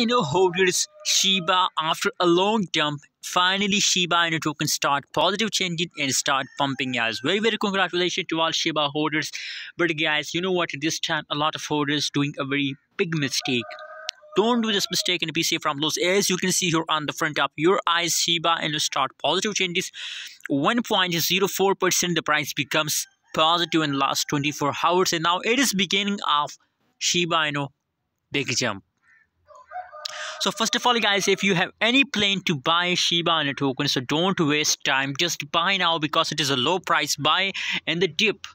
Inu holders Shiba after a long dump. Finally, Shiba Inu token start positive changing and start pumping, guys. Very congratulations to all Shiba holders. But guys, you know what? This time a lot of holders doing a very big mistake. Don't do this mistake and be safe from loss. As you can see here on the front of your eyes, Shiba Inu start positive changes. 1.04% the price becomes positive in last 24 hours, and now it is beginning of Shiba Inu big jump. So first of all, guys, if you have any plan to buy Shiba Inu token, so don't waste time. Just buy now because it is a low price buy and the dip.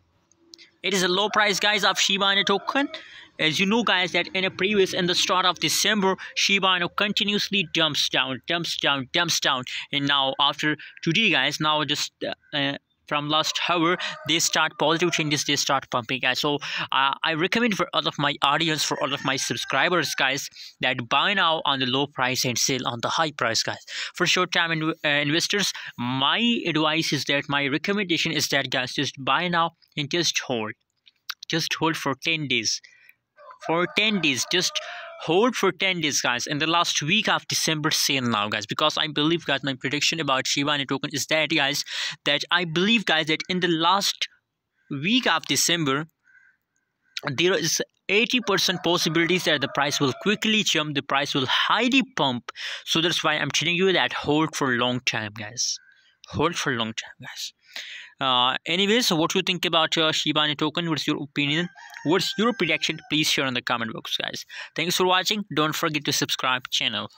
It is a low price, guys, of Shiba Inu token. As you know, guys, that in the start of December, Shiba Inu continuously dumps down. And now after today, guys, now just from last hour, they start positive changes, they start pumping, guys. So I recommend for all of my audience, for all of my subscribers, guys, that buy now on the low price and sell on the high price, guys. For short time investors, my advice is that, my recommendation is that, guys, just buy now and just hold. Just hold for 10 days. For 10 days, just hold for 10 days, guys. In the last week of December, sale now, guys, because I believe, guys, my prediction about Shiba Inu token is that, guys, that I believe, guys, that in the last week of December, there is 80% possibilities that the price will quickly jump, the price will highly pump. So that's why I'm telling you that hold for a long time, guys. Hold for a long time, guys. Anyways, what do you think about Shiba Inu token? What's your opinion? What's your prediction? Please share in the comment box, guys. Thanks for watching. Don't forget to subscribe channel.